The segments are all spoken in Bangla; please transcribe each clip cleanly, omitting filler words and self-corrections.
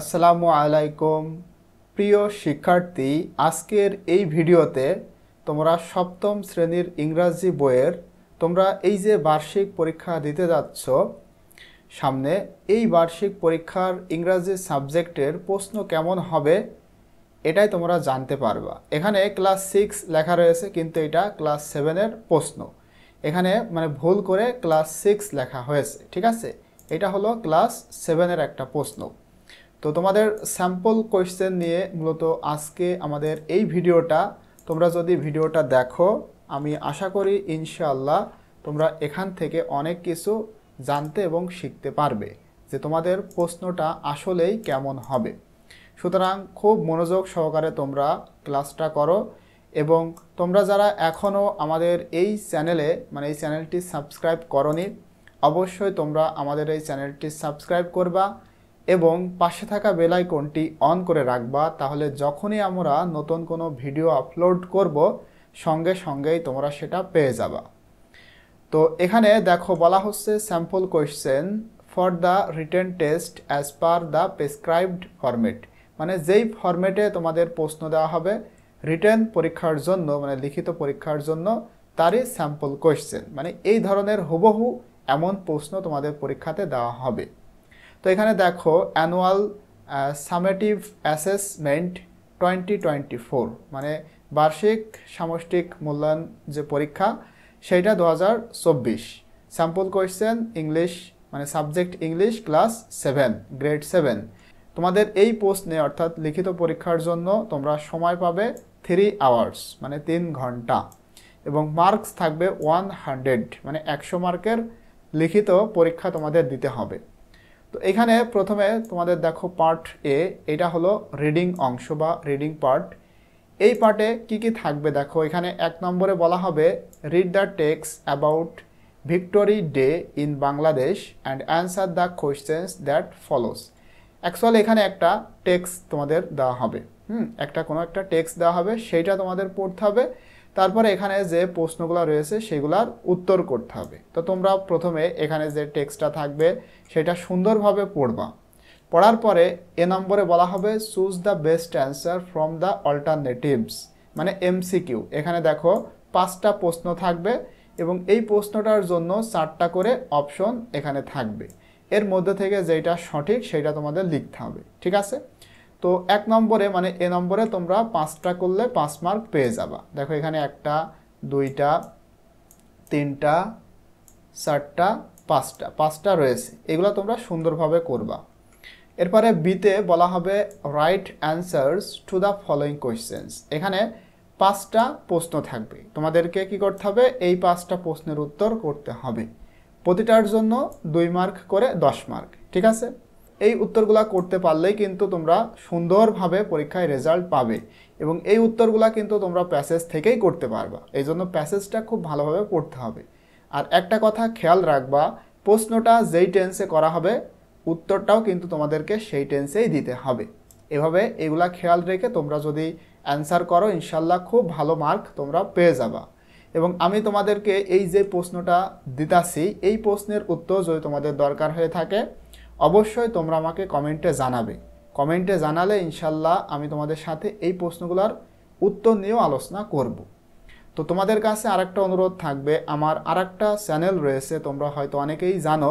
আসসালামু আলাইকুম প্রিয় শিক্ষার্থী, আজকের এই ভিডিওতে তোমরা সপ্তম শ্রেণীর ইংরাজি বইয়ের তোমরা এই যে বার্ষিক পরীক্ষা দিতে যাচ্ছ সামনে, এই বার্ষিক পরীক্ষার ইংরাজি সাবজেক্টের প্রশ্ন কেমন হবে এটাই তোমরা জানতে পারবা। এখানে ক্লাস 6 লেখা রয়েছে কিন্তু এটা ক্লাস 7-এর প্রশ্ন, এখানে মানে ভুল করে ক্লাস 6 লেখা হয়েছে, ঠিক আছে? এটা হলো ক্লাস 7-এর একটা প্রশ্ন। তো তোমাদের স্যাম্পল কোয়েশ্চেন নিয়ে মূলত আজকে আমাদের এই ভিডিওটা। তোমরা যদি ভিডিওটা দেখো আমি আশা করি ইনশাআল্লাহ তোমরা এখান থেকে অনেক কিছু জানতে এবং শিখতে পারবে যে তোমাদের প্রশ্নটা আসলেই কেমন হবে। সুতরাং খুব মনোযোগ সহকারে তোমরা ক্লাসটা করো এবং তোমরা যারা এখনও আমাদের এই চ্যানেলে মানে এই চ্যানেলটি সাবস্ক্রাইব করোনি অবশ্যই তোমরা আমাদের এই চ্যানেলটি সাবস্ক্রাইব করবা এবং পাশে থাকা বেল আইকনটি অন করে রাখবা, তাহলে যখনই আমরা নতুন কোনো ভিডিও আপলোড করব সঙ্গে সঙ্গেই তোমরা সেটা পেয়ে যাবা। তো এখানে দেখো বলা হচ্ছে sample question for the written test as per the prescribed format, মানে যেই ফরম্যাটে তোমাদের প্রশ্ন দেওয়া হবে রিটেন পরীক্ষার জন্য মানে লিখিত পরীক্ষার জন্য তারই স্যাম্পল কোয়েশ্চেন, মানে এই ধরনের হুবহু এমন প্রশ্ন তোমাদের পরীক্ষাতে দেওয়া হবে। তো এখানে দেখো অ্যানুয়াল সামেটিভ অ্যাসেসমেন্ট 2024, মানে বার্ষিক সামষ্টিক মূল্যায়ন যে পরীক্ষা সেইটা 2024, স্যাম্পল কোয়েশ্চেন ইংলিশ মানে সাবজেক্ট ইংলিশ ক্লাস 7 গ্রেড 7। তোমাদের এই প্রশ্নে অর্থাৎ লিখিত পরীক্ষার জন্য তোমরা সময় পাবে 3 আওয়ার্স মানে 3 ঘন্টা এবং মার্কস থাকবে 100 মানে 100 মার্কের লিখিত পরীক্ষা তোমাদের দিতে হবে। তো এখানে প্রথমে তোমাদের দেখো পার্ট এ, এটা হলো রিডিং অংশ বা রিডিং পার্ট। এই পার্টে কি কি থাকবে দেখো, এখানে 1 নম্বরে বলা হবে read the text about victory day in Bangladesh and answer the questions that follows. Actually এখানে একটা টেক্সট তোমাদের দেওয়া হবে, কোনো একটা টেক্সট দেওয়া হবে সেইটা তোমাদের পড়তে হবে, তারপরে এখানে যে প্রশ্নগুলো রয়েছে সেগুলার উত্তর করতে হবে। তো তোমরা প্রথমে এখানে যে টেক্সটটা থাকবে সেটা সুন্দরভাবে পড়বা, পড়ার পরে A নম্বরে বলা হবে choose the best answer from the alternatives মানে MCQ। এখানে দেখো 5টা প্রশ্ন থাকবে এবং এই প্রশ্নটার জন্য 4টা করে অপশন এখানে থাকবে, এর মধ্যে থেকে যেটা সঠিক সেটা তোমাদের লিখতে হবে, ঠিক আছে? তো 1 নম্বরে মানে A নম্বরে তোমরা 5টা করলে 5 মার্ক পেয়ে যাবা। দেখো এখানে 1টা 2টা 3টা 4টা 5টা রয়েছে, এগুলো তোমরা সুন্দরভাবে করবা। এরপরে বিতে বলা হবে write answers to the following questions. এখানে 5টা প্রশ্ন থাকবে, তোমাদেরকে কি করতে হবে এই 5টা প্রশ্নের উত্তর করতে হবে, প্রতিটার জন্য 2 মার্ক করে 10 মার্ক, ঠিক আছে? এই উত্তরগুলা করতে পারলেই কিন্তু তোমরা সুন্দরভাবে পরীক্ষায় রেজাল্ট পাবে এবং এই উত্তরগুলা কিন্তু তোমরা প্যাসেজ থেকেই করতে পারবা, এই জন্য প্যাসেজটা খুব ভালোভাবে পড়তে হবে। আর একটা কথা খেয়াল রাখবা, প্রশ্নটা যেই টেন্সে করা হবে উত্তরটাও কিন্তু তোমাদেরকে সেই টেন্সেই দিতে হবে। এভাবে এগুলা খেয়াল রেখে তোমরা যদি অ্যান্সার করো ইনশাল্লাহ খুব ভালো মার্ক তোমরা পেয়ে যাবা। এবং আমি তোমাদেরকে এই যে প্রশ্নটা দিতাছি এই প্রশ্নের উত্তর যদি তোমাদের দরকার হয়ে থাকে অবশ্যই তোমরা আমাকে কমেন্টে জানাবে, কমেন্টে জানালে ইনশাল্লাহ আমি তোমাদের সাথে এই প্রশ্নগুলোর উত্তর নিয়েও আলোচনা করব। তো তোমাদের কাছে আরেকটা অনুরোধ থাকবে, আমার আরেকটা চ্যানেল রয়েছে তোমরা হয়তো অনেকেই জানো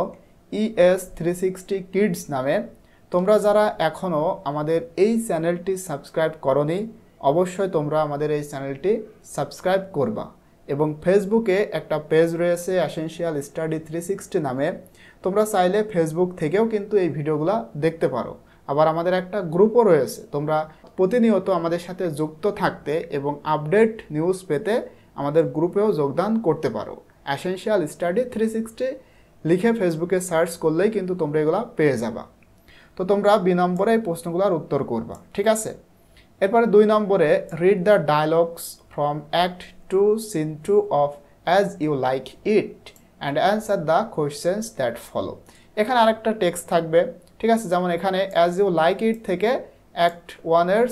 ES360 Kids নামে, তোমরা যারা এখনও আমাদের এই চ্যানেলটি সাবস্ক্রাইব করোনি অবশ্যই তোমরা আমাদের এই চ্যানেলটি সাবস্ক্রাইব করবা। এবং ফেসবুকে একটা পেজ রয়েছে এসেনশিয়াল স্টাডি 360 নামে, তোমরা চাইলে ফেসবুক থেকেও কিন্তু এই ভিডিওগুলো দেখতে পারো। আবার আমাদের একটা গ্রুপও রয়েছে, তোমরা প্রতিনিয়ত আমাদের সাথে যুক্ত থাকতে এবং আপডেট নিউজ পেতে আমাদের গ্রুপেও যোগদান করতে পারো। এসেনশিয়াল স্টাডি 360 লিখে ফেসবুকে সার্চ করলেই কিন্তু তোমরা এগুলা পেয়ে যাবা। তো তোমরা B নম্বরে এই প্রশ্নগুলোর উত্তর করবা, ঠিক আছে? এরপরে 2 নম্বরে read the dialogues from act two scene 2 of As You Like It and answer the questions that follow. এখানে আরেকটা টেক্সট থাকবে, ঠিক আছে? যেমন এখানে অ্যাজ ইউ লাইক ইট থেকে অ্যাক্ট 2 এর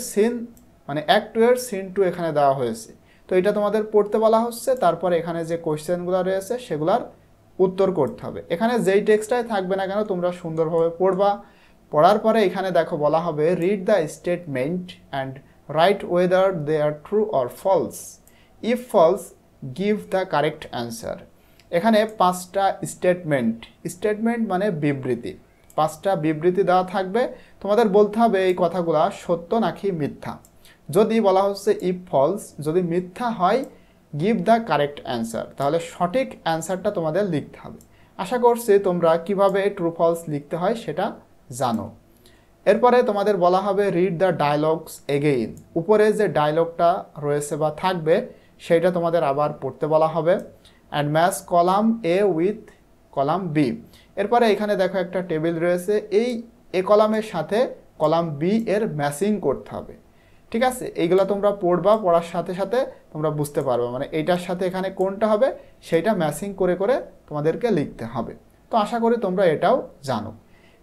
সিন 2 এখানে দেওয়া হয়েছে, তো এটা তোমাদের পড়তে বলা হচ্ছে, তারপরে এখানে যে কোয়েশ্চেনগুলো রয়েছে সেগুলার উত্তর করতে হবে। এখানে যেই টেক্সটাই থাকবে না কেন তোমরা সুন্দরভাবে পড়বা, পড়ার পরে এখানে দেখো বলা হবে read the statement and write whether they are true or false. If false give the correct answer. এখানে 5টা স্টেটমেন্ট মানে বিবৃতি, 5টা বিবৃতি দেওয়া থাকবে, তোমাদের বলতে হবে এই কথাগুলো সত্য নাকি মিথ্যা। যদি বলা হচ্ছে ইফ ফলস, যদি মিথ্যা হয় গিভ দ্য কারেক্ট অ্যান্সার, তাহলে সঠিক অ্যান্সারটা তোমাদের লিখতে হবে। আশা করছি তোমরা কিভাবে ট্রু ফলস লিখতে হয় সেটা জানো। এরপরে তোমাদের বলা হবে রিড দ্য ডায়লগস এগেইন। উপরে যে ডায়লগটা রয়েছে বা থাকবে সেটা তোমাদের আবার পড়তে বলা হবে। And match column A with column B. এরপরে এখানে দেখো একটা টেবিল রয়েছে, এই এ কলামের সাথে কলাম বি এর ম্যাচিং করতে হবে। ঠিক আছে, এইগুলো তোমরা পড়বা, পড়ার সাথে সাথে তোমরা বুঝতে পারবে মানে এইটার সাথে এখানে কোনটা হবে সেইটা ম্যাচিং করে করে তোমাদেরকে লিখতে হবে। তো আশা করি তোমরা এটাও জানো।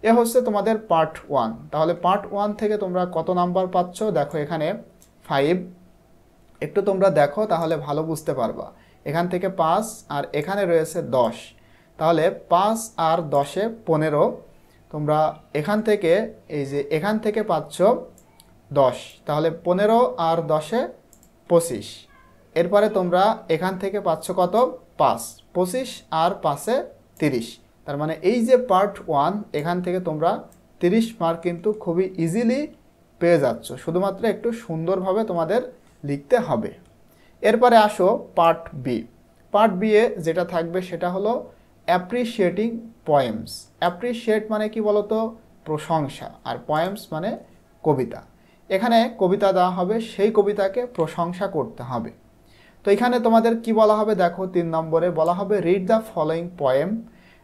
এ হচ্ছে তোমাদের পার্ট 1। তাহলে পার্ট 1 থেকে তোমরা কত নাম্বার পাচ্ছ দেখো এখানে 5। একটু তোমরা দেখো তাহলে ভালো বুঝতে পারবা। এখান থেকে 5 আর এখানে রয়েছে 10, তাহলে 5 আর 10-এ 15। তোমরা এখান থেকে এই যে এখান থেকে পাচ্ছ 10, তাহলে 15 আর 10-এ 25। এরপরে তোমরা এখান থেকে পাচ্ছ কত 5, 25 আর 5-এ 30। তার মানে এই যে পার্ট 1 এখান থেকে তোমরা 30 মার্ক কিন্তু খুবই ইজিলি পেয়ে যাচ্ছ, শুধুমাত্র একটু সুন্দরভাবে তোমাদের লিখতে হবে। এরপরে আসো পার্ট বি। পার্ট বি এ যেটা থাকবে সেটা হলো অ্যাপ্রিশিয়েটিং পয়েমস। অ্যাপ্রিশিয়েট মানে কি বলতো প্রশংসা, আর পয়েমস মানে কবিতা। এখানে কবিতা দেওয়া হবে, সেই কবিতাকে প্রশংসা করতে হবে। তো এখানে তোমাদের কি বলা হবে দেখো 3 নম্বরে বলা হবে read the following poem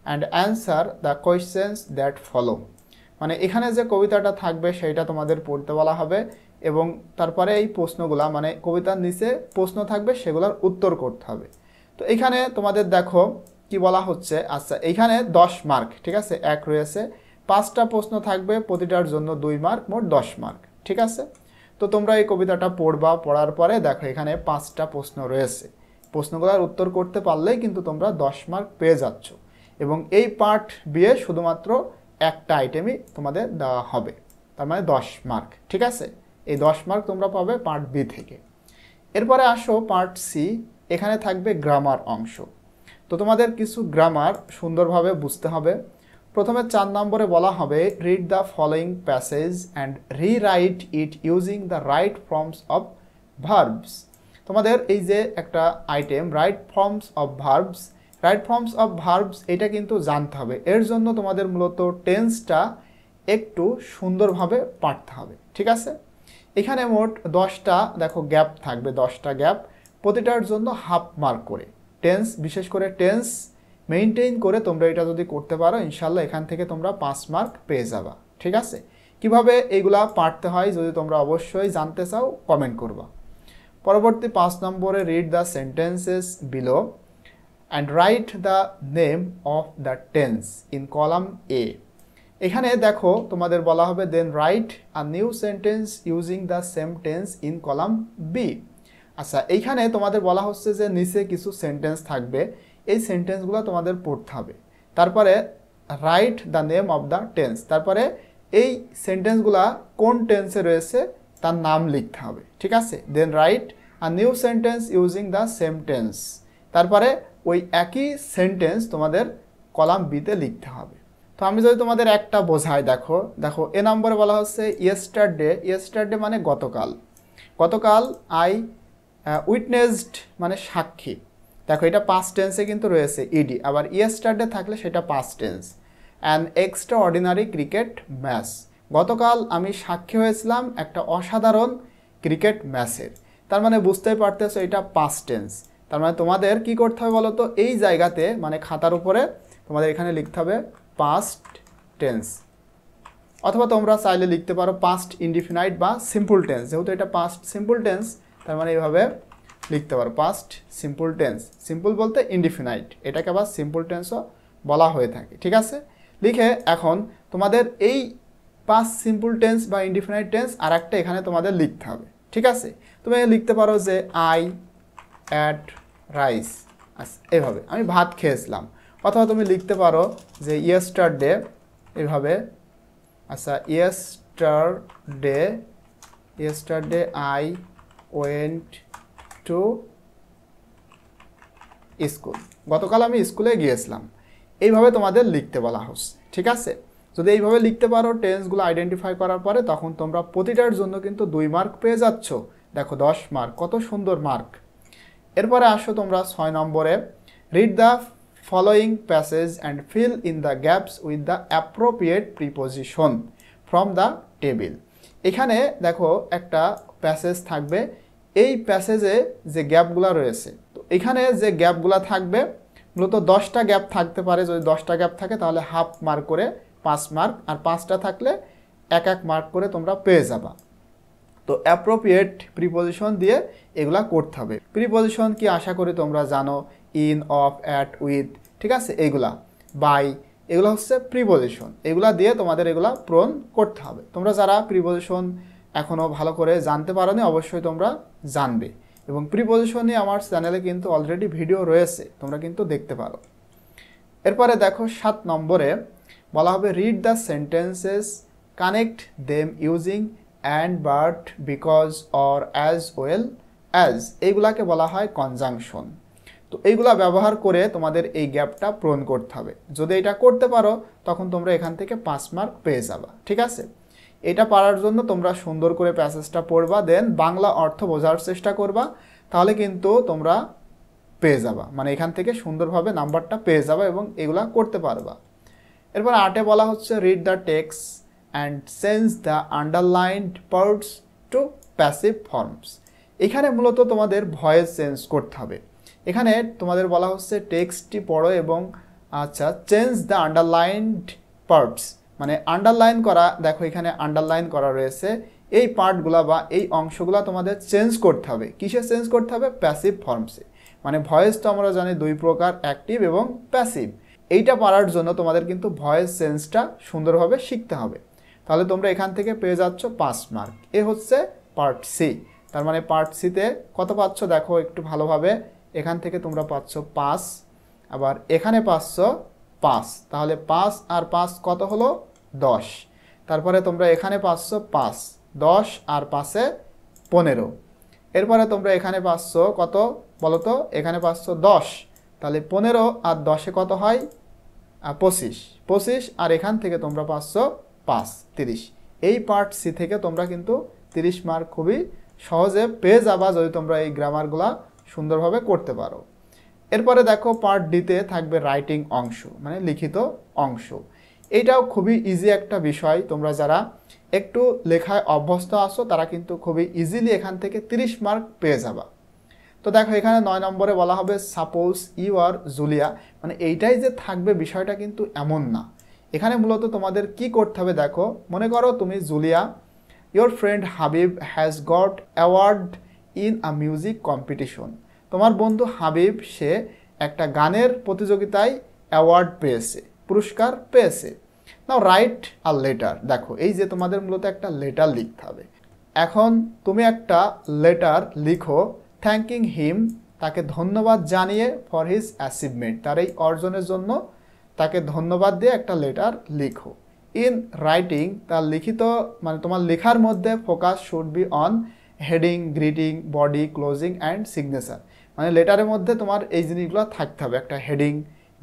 and answer the questions that follow. মানে এখানে যে কবিতাটা থাকবে সেইটা তোমাদের পড়তে বলা হবে এবং তারপরে এই প্রশ্নগুলা মানে কবিতার নিচে প্রশ্ন থাকবে সেগুলোর উত্তর করতে হবে। তো এখানে তোমাদের দেখো কি বলা হচ্ছে, আচ্ছা এখানে 10 মার্ক, ঠিক আছে, 1 রয়েছে, 5টা প্রশ্ন থাকবে, প্রতিটার জন্য 2 মার্ক, মোট 10 মার্ক। ঠিক আছে, তো তোমরা এই কবিতাটা পড়বা, পড়ার পরে দেখো এখানে 5টা প্রশ্ন রয়েছে, প্রশ্নগুলোর উত্তর করতে পারলেই কিন্তু তোমরা 10 মার্ক পেয়ে যাচ্ছ। এবং এই পার্ট বিয়ে শুধুমাত্র একটা আইটেমই তোমাদের দেওয়া হবে, তার মানে 10 মার্ক। ঠিক আছে, এই 10 মার্ক তোমরা পাবে পার্ট বি থেকে। এরপরে আসো পার্ট সি। এখানে থাকবে গ্রামার অংশ। তো তোমাদের কিছু গ্রামার সুন্দরভাবে বুঝতে হবে। প্রথমে 4 নম্বরে বলা হবে read the following passage and rewrite it using the right forms of verbs. তোমাদের এই যে একটা item right forms of verbs, right forms of verbs এটা কিন্তু জানতে হবে। এর জন্য তোমাদের মূলত টেন্সটা একটু সুন্দরভাবে পাঠতে হবে। ঠিক আছে, এখানে মোট 10টা দেখো গ্যাপ থাকবে, 10টা গ্যাপ, প্রতিটার জন্য হাফ মার্ক করে। টেন্স, বিশেষ করে টেন্স মেইনটেইন করে তোমরা এটা যদি করতে পারো ইনশাল্লাহ এখান থেকে তোমরা 5 মার্ক পেয়ে যাবা। ঠিক আছে, কিভাবে এগুলা পাঠতে হয় যদি তোমরা অবশ্যই জানতে চাও কমেন্ট করবা। পরবর্তী 5 নম্বরে read the sentences below and write the name of the tense in column A. এখানে দেখো তোমাদের বলা হবে then write a new sentence using the same tense in column B. আচ্ছা, এইখানে তোমাদের বলা হচ্ছে যে নিচে কিছু সেন্টেন্স থাকবে, এই সেন্টেন্সগুলো তোমাদের পড়তে হবে, তারপরে write the name of the tense, তারপরে এই সেন্টেন্সগুলো কোন টেন্সে রয়েছে তার নাম লিখতে হবে। ঠিক আছে, then write a new sentence using the same tense, তারপরে ওই একই সেন্টেন্স তোমাদের কলাম বিতে লিখতে হবে। তো আমি যদি তোমাদের একটা বোঝায় দেখো, এ নম্বরে বলা হচ্ছে ইয়েস্টারডে। ইয়েস্টারডে মানে গতকাল, আই উইটনেসড মানে সাক্ষী। দেখো এটা পাস্ট টেন্সে কিন্তু রয়েছে ইডি, আবার ইয়েস্টারডে থাকলে সেটা past tense. An extraordinary cricket match, গতকাল আমি সাক্ষী হয়েছিলাম একটা অসাধারণ ক্রিকেট ম্যাচের। তার মানে বুঝতেই পারতেছো এটা পাস্ট টেন্স। তার মানে তোমাদের কী করতে হবে বলো তো, এই জায়গাতে মানে খাতার উপরে তোমাদের এখানে লিখতে হবে পাস্ট টেন্স, অথবা তোমরা চাইলে লিখতে পারো পাস্ট ইনডিফিনাইট বা সিম্পল টেন্স। যেহেতু এটা পাস্ট সিম্পল টেন্স, তার মানে এইভাবে লিখতে পারো পাস্ট সিম্পল টেন্স, সিম্পল বলতে ইনডিফিনাইট, এটাকে আবার সিম্পল টেন্সও বলা হয়ে থাকে। ঠিক আছে, লিখে এখন তোমাদের এই পাস্ট সিম্পল টেন্স বা ইনডিফিনাইট টেন্স আর একটা এখানে তোমাদের লিখতে হবে। ঠিক আছে, তুমি লিখতে পারো যে আই অ্যাট রাইস, এভাবে আমি ভাত খেয়েছিলাম, অথবা তুমি লিখতে পারো যে ইয়েস্টারডে, এভাবে আচ্ছা yesterday I went to school, গতকাল আমি স্কুলে গিয়েছিলাম। এইভাবে তোমাদের লিখতে বলা হচ্ছে, ঠিক আছে? যদি এইভাবে লিখতে পারো টেন্সগুলো আইডেন্টিফাই করার পরে, তখন তোমরা প্রতিটার জন্য কিন্তু 2 মার্ক পেয়ে যাচ্ছ। দেখো 10 মার্ক, কত সুন্দর মার্ক। এরপরে আসো তোমরা 6 নম্বরে, read the following passage and fill in the gaps with the appropriate preposition from the table. এখানে দেখো একটা প্যাসেজ থাকবে, এই প্যাসেজে যে গ্যাপগুলো রয়েছে, তো এখানে যে গ্যাপগুলো থাকবে মূলত 10টা গ্যাপ থাকতে পারে। যদি 10টা গ্যাপ থাকে তাহলে হাফ মার্ক করে 5 মার্ক, আর 5টা থাকলে এক মার্ক করে তোমরা পেয়ে যাবা। তো অ্যাপ্রোপ্রিয়েট প্রিপোজিশন দিয়ে এগুলা করতে হবে। প্রিপোজিশন কি আশা করি তোমরা জানো, ইন, অফ, অ্যাট, উইথ, ঠিক আছে, এগুলা, বাই, এগুলো হচ্ছে প্রিপোজিশন। এগুলা দিয়ে তোমাদের এগুলা পূরণ করতে হবে। তোমরা যারা প্রিপোজিশন এখনও ভালো করে জানতে পারোনি অবশ্যই তোমরা জানবে, এবং প্রিপোজিশন নিয়ে আমার চ্যানেলে কিন্তু অলরেডি ভিডিও রয়েছে, তোমরা কিন্তু দেখতে পারো। এরপরে দেখো 7 নম্বরে বলা হবে, read the sentences, connect them using and, but, because, or, as well as, এইগুলাকে বলা হয় কনজাংশন। তো এইগুলা ব্যবহার করে তোমাদের এই গ্যাপটা পূরণ করতে হবে। যদি এটা করতে পারো তখন তোমরা এখান থেকে 5 মার্ক পেয়ে যাবা, ঠিক আছে? এটা পারার জন্য তোমরা সুন্দর করে প্যাসেজটা পড়বা, দেন বাংলা অর্থ বোঝার চেষ্টা করবা, তাহলে কিন্তু তোমরা পেয়ে যাবা, মানে এখান থেকে সুন্দরভাবে নাম্বারটা পেয়ে যাবা এবং এগুলা করতে পারবা। এরপর 8-এ বলা হচ্ছে, read the text and change the underlined parts to passive forms. এখানে মূলত তোমাদের ভয়েস চেঞ্জ করতে হবে। এখানে তোমাদের বলা হচ্ছে টেক্সটটি পড়ো এবং আচ্ছা চেঞ্জ দ্য আন্ডারলাইনড পার্টস, মানে আন্ডারলাইন করা, দেখো এখানে আন্ডারলাইন করা রয়েছে, এই পার্টগুলা বা এই অংশগুলা তোমাদের চেঞ্জ করতে হবে। কিসে চেঞ্জ করতে হবে? প্যাসিভ ফর্মসে। মানে ভয়েস তো আমরা জানি 2 প্রকার, অ্যাক্টিভ এবং প্যাসিভ। এইটা পারার জন্য তোমাদের কিন্তু ভয়েস চেঞ্জটা সুন্দরভাবে শিখতে হবে, তাহলে তোমরা এখান থেকে পেয়ে যাচ্ছ 5 মার্ক। এ হচ্ছে পার্ট সি। তার মানে পার্ট সিতে কত পাচ্ছ দেখো একটু ভালোভাবে, এখান থেকে তোমরা পাচ্ছ 5, আবার এখানে পাচ্ছ 5, তাহলে 5 আর 5 কত হলো? 10। তারপরে তোমরা এখানে পাচ্ছ 5, 10 আর 5-এ 15। এরপরে তোমরা এখানে পাচ্ছ কত বলো তো, এখানে পাচ্ছ 10, তাহলে 15 আর 10-এ কত হয়? 25, 25, আর এখান থেকে তোমরা পাচ্ছ 5, 30। এই পার্ট সি থেকে তোমরা কিন্তু 30 মার্ক খুবই সহজে পেয়ে যাবা, যদি তোমরা এই গ্রামারগুলা সুন্দরভাবে করতে পারো। এরপরে দেখো পার্ট ডিতে থাকবে রাইটিং অংশ, মানে লিখিত অংশ। এইটাও খুবই ইজি একটা বিষয়, তোমরা যারা একটু লেখায় অভ্যস্ত আছো তারা কিন্তু খুবই ইজিলি এখান থেকে 30 মার্ক পেয়ে যাবা। তো দেখো এখানে 9 নম্বরে বলা হবে, সাপোজ ইউ আর জুলিয়া, মানে এইটাই যে থাকবে বিষয়টা কিন্তু এমন না। এখানে মূলত তোমাদের কি করতে হবে দেখো, মনে করো তুমি Julia, your friend Habib has got award in a music competition. তোমার বন্ধু হাবিব সে একটা গানের প্রতিযোগিতায় অ্যাওয়ার্ড পেয়েছে, পুরস্কার পেয়েছে। Now write a letter. দেখো এই যে তোমাদের মূলত একটা লেটার লিখতে হবে। এখন তুমি একটা লেটার লিখো, থ্যাঙ্কিং হিম, তাকে ধন্যবাদ জানিয়ে, ফর হিজ অ্যাচিভমেন্ট, তার এই অর্জনের জন্য তাকে ধন্যবাদ দিয়ে একটা লেটার লিখো। ইন রাইটিং, তার লিখিত, মানে তোমার লেখার মধ্যে focus should be on heading, greeting, body, closing and signature. মানে লেটারের মধ্যে তোমার এই জিনিসগুলো থাকতে হবে, একটা হেডিং,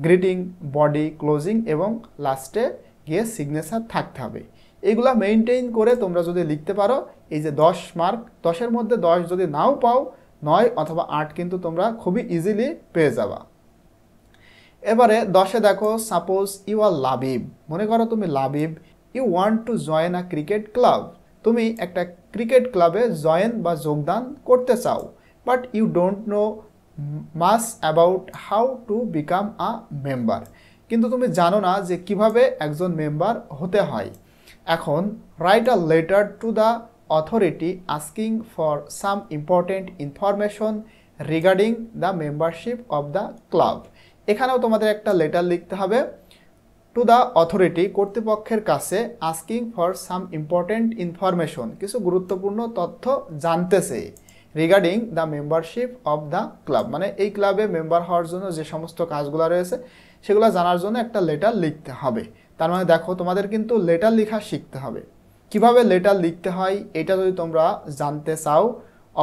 গ্রিটিং, বডি, ক্লোজিং এবং লাস্টে গিয়ে সিগনেচার থাকতে হবে। এইগুলা মেনটেইন করে তোমরা যদি লিখতে পারো, এই যে 10 মার্ক, 10-এর মধ্যে 10 যদি নাও পাও, 9 অথবা 8 কিন্তু তোমরা খুবই ইজিলি পেয়ে যাবা। এবারে 10-এ দেখো, সাপোজ ইউ আর লাবিব, মনে করো তুমি Labib, you want to join a cricket club, তুমি একটা ক্রিকেট ক্লাবে জয়েন বা যোগদান করতে চাও, but you don't know much about how to become a member, কিন্তু তুমি জানো না যে কিভাবে একজন মেম্বার হতে হয়। এখন write a letter to the authority asking for some important information regarding the membership of the club. এখানেও তোমাদের একটা লেটার লিখতে হবে টু দ্য অথরিটি, কর্তৃপক্ষের কাছে, asking for some important information, কিছু গুরুত্বপূর্ণ তথ্য জানতেছে, regarding the membership of the club, মানে এই ক্লাবে মেম্বার হওয়ার জন্য যে সমস্ত কাজগুলো রয়েছে সেগুলো জানার জন্য একটা লেটার লিখতে হবে। তার মানে দেখো তোমাদের কিন্তু লেটার লেখা শিখতে হবে। কিভাবে লেটার লিখতে হয় এটা যদি তোমরা জানতে চাও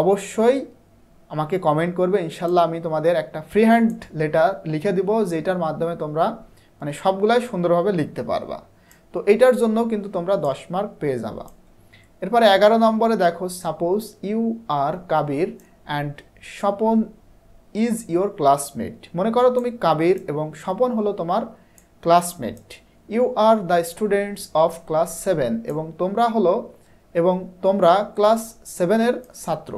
অবশ্যই আমাকে কমেন্ট করবে, ইনশাল্লাহ আমি তোমাদের একটা ফ্রি হ্যান্ড লেটার লিখে দেবো যেটার মাধ্যমে তোমরা মানে সবগুলাই সুন্দরভাবে লিখতে পারবা। তো এটার জন্য কিন্তু তোমরা 10 মার্ক পেয়ে যাবা। এরপরে 11 নম্বরে দেখো, suppose you are Kabir and Swapan is your classmate. মনে করো তুমি কাবির এবং স্বপন হলো তোমার classmate. You are the students of class 7 এবং তোমরা ক্লাস 7-এর ছাত্র।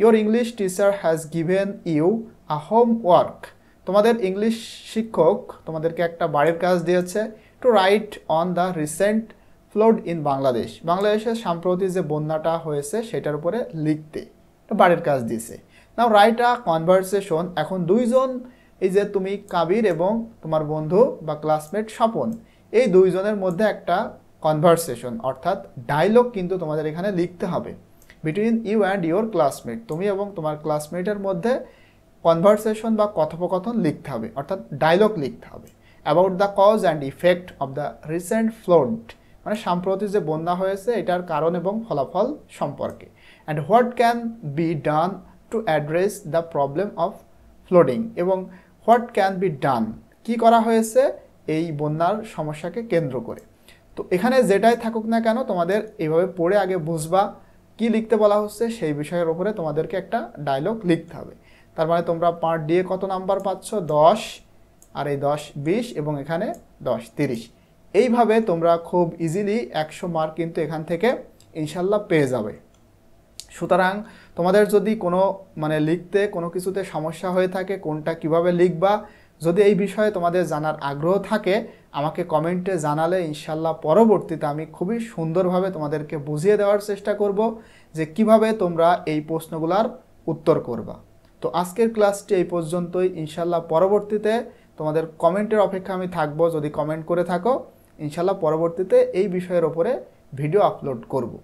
Your English teacher has given you a homework, তোমাদের ইংলিশ শিক্ষক তোমাদেরকে একটা বাড়ির কাজ দিয়েছে। To write on the recent flood in Bangladesh, বাংলাদেশের সাম্প্রতি যে বন্যাটা হয়েছে সেটার উপরে লিখতে বাড়ির কাজ দিয়েছে। নাও রাইট আ কনভারসেশন, এখন দুইজন এই যে তুমি কাবির এবং তোমার বন্ধু বা ক্লাসমেট স্বপন, এই দুইজনের মধ্যে একটা কনভারসেশন অর্থাৎ ডায়লগ কিন্তু তোমাদের এখানে লিখতে হবে। Between you and your classmate, তুমি এবং তোমার ক্লাসমেটের মধ্যে কনভারসেশন বা কথোপকথন লিখতে হবে অর্থাৎ ডায়লগ লিখতে হবে। About the cause and effect of the recent flood, মানে সাম্প্রতিক যে বন্যা হয়েছে এটার কারণ এবং ফলাফল সম্পর্কে। And what can be done to address the problem of flooding, এবং হোয়াট ক্যান বি ডান কি করা হয়েছে এই বন্যার সমস্যাকে কেন্দ্র করে। তো এখানে যেটাই থাকুক না কেন তোমাদের এইভাবে পড়ে আগে বুঝবা কি লিখতে বলা হচ্ছে, সেই বিষয়ের ওপরে তোমাদেরকে একটা ডায়লগ লিখতে হবে। তার মানে তোমরা পার্ট দিয়ে কত নাম্বার পাচ্ছ? 10, আর এই 10, 20 এবং এখানে 10, 30, এইভাবে তোমরা খুব ইজিলি 100 মার্ক কিন্তু এখান থেকে ইনশাল্লাহ পেয়ে যাবে। সুতরাং তোমাদের যদি কোনো মানে লিখতে কোনো কিছুতে সমস্যা হয়ে থাকে, কোনটা কিভাবে লিখবা, যদি এই বিষয়ে তোমাদের জানার আগ্রহ থাকে আমাকে কমেন্টে জানালে ইনশাল্লাহ পরবর্তীতে আমি খুবই সুন্দরভাবে তোমাদেরকে বুঝিয়ে দেওয়ার চেষ্টা করব যে কিভাবে তোমরা এই প্রশ্নগুলার উত্তর করবা। তো আজকের ক্লাসটি এই পর্যন্তই, ইনশাল্লাহ পরবর্তীতে তোমাদের কমেন্টের অপেক্ষা আমি থাকবো। যদি কমেন্ট করে থাকো ইনশাল্লাহ পরবর্তীতে এই বিষয়ের ওপরে ভিডিও আপলোড করব।